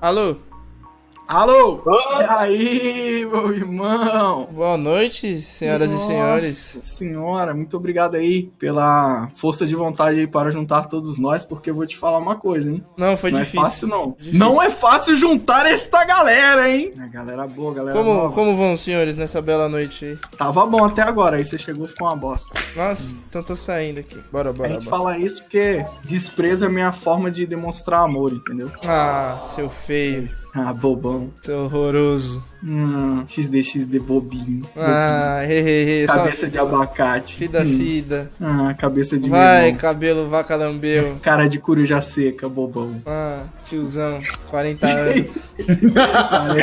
Alô? Alô? E aí, meu irmão? Boa noite, senhoras e senhores. Senhora, muito obrigado aí pela força de vontade aí para juntar todos nós, porque eu vou te falar uma coisa, hein? Não, foi difícil. Não é fácil, não. Difícil. Não é fácil juntar esta galera, hein? A galera boa, galera nova. Como vão, senhores, nessa bela noite aí? Tava bom até agora, aí você chegou e ficou uma bosta. Nossa, então tô saindo aqui. Bora. A gente fala isso porque desprezo é a minha forma de demonstrar amor, entendeu? Ah, seu feio. Ah, bobão. Isso é horroroso. XD bobinho. Ah, cabeça de abacate. Fida. Ah, cabeça de vai, cabelo vaca lambeu. Cara de coruja seca, bobão. Ah, tiozão, 40 anos.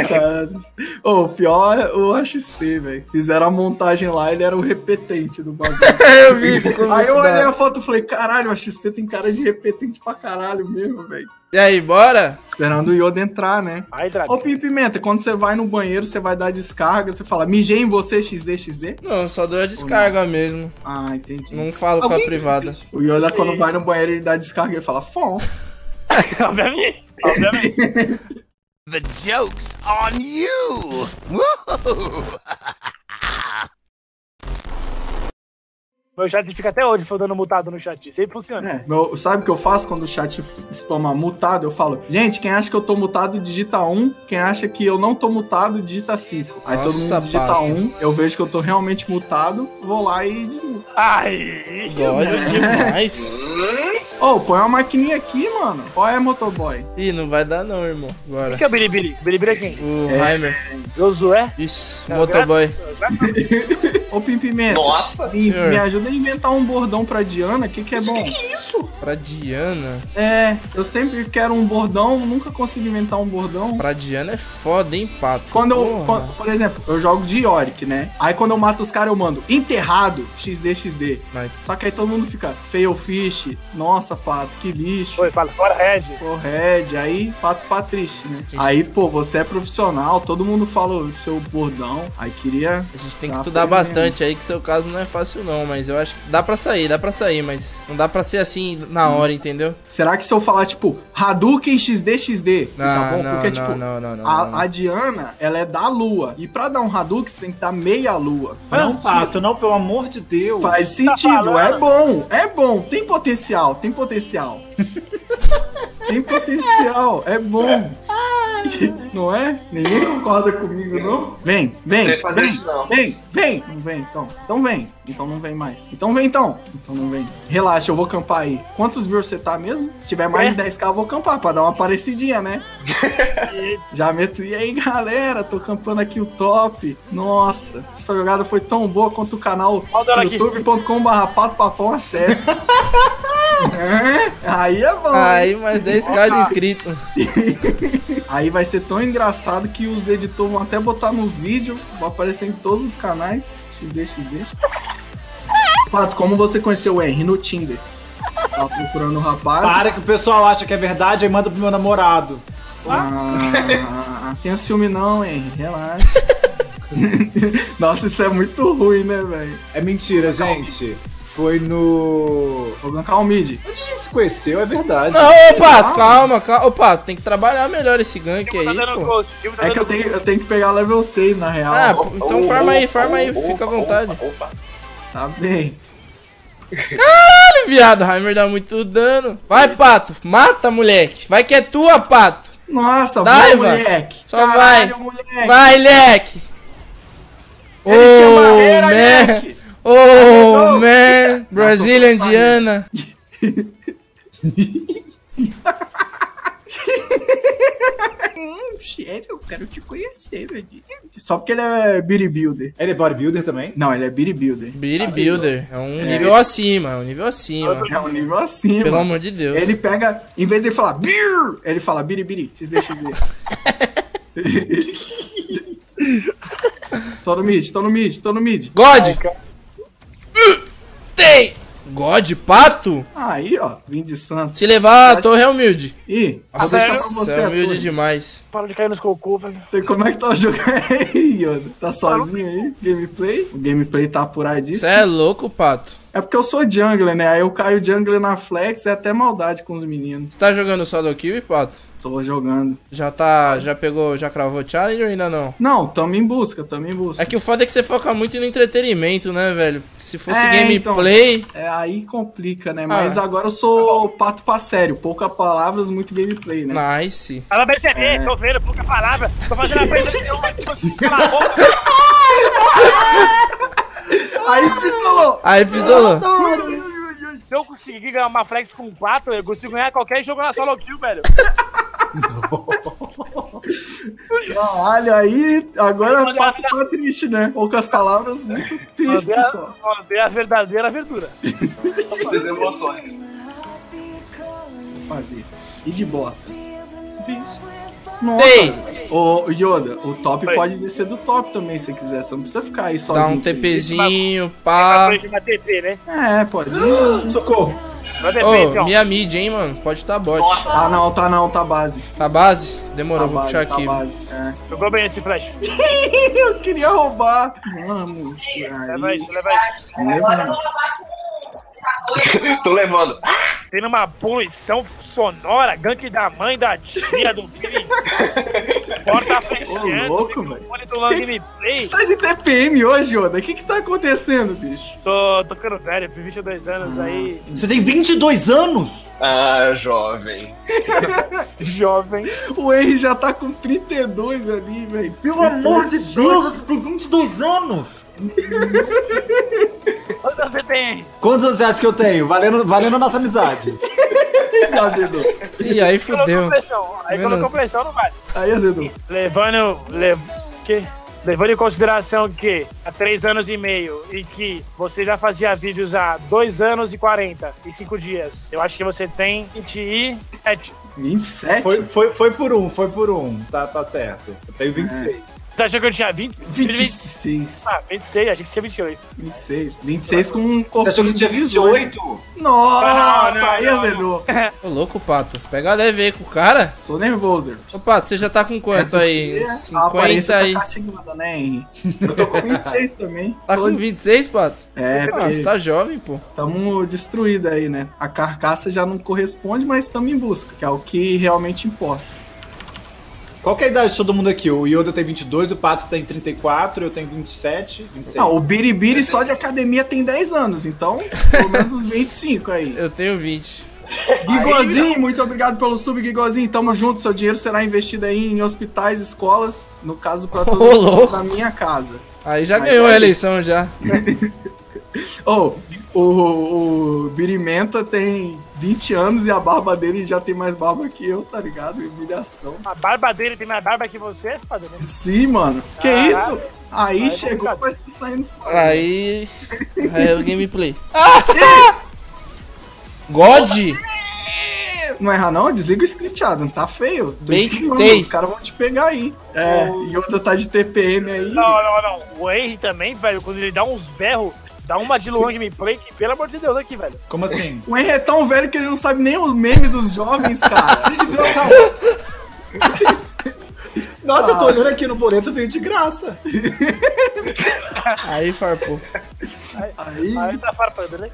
40 anos. Ô, pior eu acho XT, velho. Fizeram a montagem lá, ele era o repetente do bagulho. Eu vi. Aí eu olhei a foto e falei, caralho, a XT tem cara de repetente pra caralho mesmo, velho. E aí, bora? Esperando o Yoda entrar, né? Ô, Pimpimenta, quando você vai no banheiro, você vai dar descarga, você fala, mijei em você, XD? Não, só dou a descarga mesmo. Ah, entendi. Não falo com a privada. O Yoda, quando vai no banheiro, ele dá descarga, ele fala, fom. Obviamente. The joke's on you! Meu chat fica até hoje dando mutado no chat. Sempre funciona. É, sabe o que eu faço quando o chat spama mutado? Eu falo, gente, quem acha que eu tô mutado, digita 1. Quem acha que eu não tô mutado, digita 5. Aí todo mundo digita 1. Eu vejo que eu tô realmente mutado, vou lá e desmuto. Ai, gosto demais. Ô, põe uma maquininha aqui, mano. Qual é, motoboy? Ih, não vai dar não, irmão. Bora. O que é o Bilibili? Bilibili é quem? O Heimer. Josué? Isso, motoboy. Ô, Pimpimenta. Nossa. Me ajuda a inventar um bordão pra Diana. Que é bom? Que é isso? Pra Diana? É, eu sempre quero um bordão, nunca consigo inventar um bordão. Pra Diana é foda, hein, Pato? Quando, por exemplo, eu jogo de Yorick, né? Aí quando eu mato os caras, eu mando enterrado, XD. Vai. Só que aí todo mundo fica fail fish, nossa. Pato, que lixo. Oi, fala, fora Red. Aí Pato triste, né? Aí, pô, você é profissional, todo mundo fala o seu bordão. Aí queria... A gente tem que estudar bastante aí, que seu caso não é fácil não, mas eu acho que dá pra sair, mas não dá pra ser assim na hora, entendeu? Será que se eu falar, tipo, Hadouken XD, não, tá bom? Porque, tipo, não. A Diana, ela é da lua, e pra dar um Hadouken, você tem que dar meia lua. Mas, Pato, não, pelo amor de Deus. Faz sentido, tá é bom, tem potencial. Tem potencial, é bom. Não é? Ninguém concorda comigo, não? Vem. Não vem, então. Então não vem mais. Relaxa, eu vou campar aí. Quantos views você tá mesmo? Se tiver mais de 10k, eu vou campar, pra dar uma parecidinha, né? Já meto. E aí, galera? Tô campando aqui o top. Nossa, essa jogada foi tão boa quanto o canal youtube.com/barrapatoPapão. Acesse. Aí é bom. Aí mais 10k de inscrito. Aí vai ser tão engraçado que os editores vão até botar nos vídeos, vão aparecer em todos os canais. XD. Pato, como você conheceu o Henry? No Tinder. Tava procurando um rapaz. Para que o pessoal acha que é verdade e manda pro meu namorado. Ah, tenho ciúme não, Henry. Relaxa. Nossa, isso é muito ruim, né, velho? É mentira, gente. Foi no... Vou gankar o mid. Onde a gente se conheceu, é verdade. Não, ô Pato, calma. Ô Pato, tem que trabalhar melhor esse gank aí, pô. É que eu tenho que pegar level 6, na real. Ah, então farma aí, fica à vontade. Opa. Tá bem. Caralho, viado, o Heimer dá muito dano. Vai, Pato, mata, moleque. Vai que é tua, Pato. Nossa, vai, moleque. Só caralho, vai. Moleque. Vai, leque. Ô, moleque. Oh, man! Brazilian Diana! Chefe, eu quero te conhecer, velho. Só porque ele é bodybuilder. Ele é bodybuilder também? Não, ele é bodybuilder. Bodybuilder. É um nível acima, é um nível acima. Pelo amor de Deus. Ele pega, em vez de falar beer, ele fala biribiri, XD. Tô no mid. God! Tem! God, Pato? Aí, ó, vim de santo. Se levar, a torre é humilde. Ih, vou deixar pra você. É humilde demais. Para de cair nos cocô, velho. Sei como é que tá o jogo aí, Yoda. Tá sozinho aí? Gameplay? O gameplay tá apuradíssimo. Cê é louco, Pato. É porque eu sou jungler, né? Aí eu caio jungler na flex, é até maldade com os meninos. Você tá jogando solo kill, Pato? Tô jogando. Já tá, já pegou, já cravou o challenge ou ainda não? Não, tamo em busca, tamo em busca. É que o foda é que você foca muito no entretenimento, né, velho? Se fosse gameplay... Então, aí complica, né? Mas agora eu sou pato pra sério. Poucas palavras, muito gameplay, né? Nice. Fala bem, você vê, tô vendo, pouca palavra. Tô fazendo a frente de uma, cala a boca. Aí pistolou. Aí pistolou. Se eu conseguir ganhar uma flex com um pato, eu consigo ganhar qualquer jogo na solo kill, velho. Caralho, aí agora pato tá triste, né? Poucas palavras, muito triste só. Mandei a verdadeira verdura. Vou fazer botões. Vou fazer. E de bota. Isso. Nossa, o Yoda, o top pode descer do top também, se quiser. Você não precisa ficar aí sozinho. Dá um TPzinho, pá. É, pode ir. Socorro. Ô, minha mid, hein, mano. Pode tá bot. Tá não, tá não, tá base. Tá base? Demorou, vou puxar aqui. Jogou bem esse flash. Eu queria roubar. Vamos. Leva isso, leva isso. Tô levando. Tendo uma poluição sonora, gank da mãe, da tia, do filho. Porta fechando, louco, microfone do Long Gameplay. Você tá de TPM hoje, Oda? O que que tá acontecendo, bicho? Tô tocando velho, por 22 anos aí. Você tem 22 anos? Ah, jovem. Jovem. O Henry já tá com 32 ali, velho. Pelo amor de Deus, você tem 22 anos? Quantos anos você tem? Quantos anos você acha que eu tenho? Valendo a nossa amizade. E aí fudeu. Aí colocou pressão, não vale. Aí azedou. Levando em consideração que há 3 anos e meio e que você já fazia vídeos há 2 anos e 45 dias, eu acho que você tem 27. 27? Foi por um, tá certo. Eu tenho 26. Você achou que eu tinha 20? 26. Ah, 26, achei que tinha 28. 26. 26 com um corpo. Você achou que eu tinha 28? Nossa, aí azedou. Ô, louco, Pato. Pega leve aí com o cara. Sou nervoso. Ô, Pato, você já tá com quanto aí? 50 aí. Tá chegando, né, Henry? Eu tô com 26 também. Tá com 26, Pato? É, porque... Você tá jovem, pô. Tamo destruído aí, né? A carcaça já não corresponde, mas tamo em busca, que é o que realmente importa. Qual que é a idade de todo mundo aqui? O Yoda tem 22, o Pato tem 34, eu tenho 27, 26. Não, o Bilibili só de academia tem 10 anos, então pelo menos uns 25 aí. Eu tenho 20. Gigozinho, muito obrigado pelo sub, Gigozinho. Tamo junto, seu dinheiro será investido aí em hospitais, escolas, no caso pra todos na minha casa. Aí já ganhou a eleição já. O Pimpimenta tem 20 anos e a barba dele já tem mais barba que eu, tá ligado? Humilhação. A barba dele tem mais barba que você, padre? Sim, mano. Que isso? Aí chegou, mas tá saindo fora. Aí é o gameplay. God! Não erra não? Desliga o script, Adam. Tá feio. Os caras vão te pegar aí. É, Yoda tá de TPM aí. Não. O Henry também, velho, quando ele dá uns berros, dá uma de long gameplay que, pelo amor de Deus, aqui, velho. Como assim? O Henry é tão velho que ele não sabe nem os memes dos jovens, cara. Nossa, eu tô olhando aqui no boleto, veio de graça. Aí farpou. Aí tá farpando, né?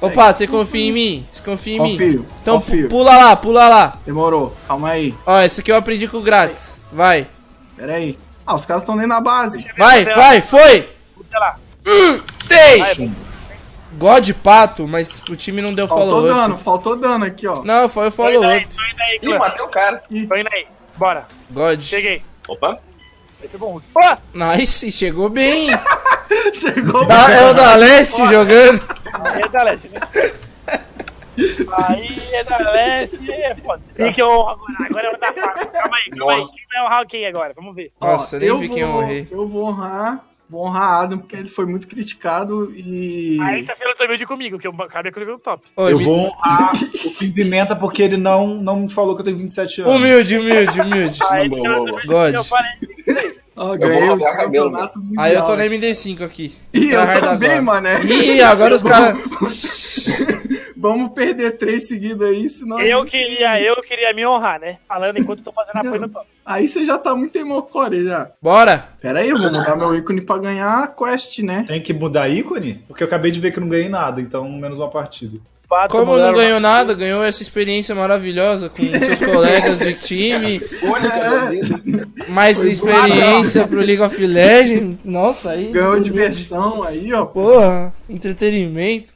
Opa, você confia em mim? Você confia em mim? Confio. Então pula lá, pula lá. Demorou, calma aí. Ó, esse aqui eu aprendi com o grátis. Vai. Pera aí. Ah, os caras tão dentro da base. Vai, foi! Puta lá. Tem! God Pato, mas o time não deu follow-up. Faltou dano aqui, ó. Não, foi o follow-up. Tô indo aí, ih, matei o cara. Tô indo aí, bora. God. Cheguei. Opa. Esse é bom. Opa. Nice, chegou bem. Chegou bem. É o da Leste jogando. Aí é da Leste, né? Aí é da Leste, foda. Quem que eu honro agora? Agora eu vou dar faca. Calma aí. Quem vai honrar o quem agora? Vamos ver. Nossa, nem vi quem eu honrei. Eu vou honrar... Vou honrar Adam, porque ele foi muito criticado e... Aí você acertou vídeo comigo, que eu acabei com o nível top. Eu vou honrar o Pimpimenta porque ele não me falou que eu tenho 27 anos. Humilde. Aí God. Ganhei o campeonato mundial. Aí eu tô na MD5 aqui. Ih, eu também, mané. Ih, agora os caras... Vamos perder 3 seguidos aí, senão... Eu queria me honrar, né? Falando enquanto eu tô fazendo apoio no top. Aí você já tá muito emocore já. Bora! Pera aí, eu vou mudar meu ícone pra ganhar a quest, né? Tem que mudar ícone? Porque eu acabei de ver que eu não ganhei nada, então menos uma partida. Pato, como não ganhou nada, ganhou essa experiência maravilhosa com seus colegas de time. Mais experiência pro League of Legends. Nossa, aí. Ganhou diversão aí, ó. Porra, entretenimento.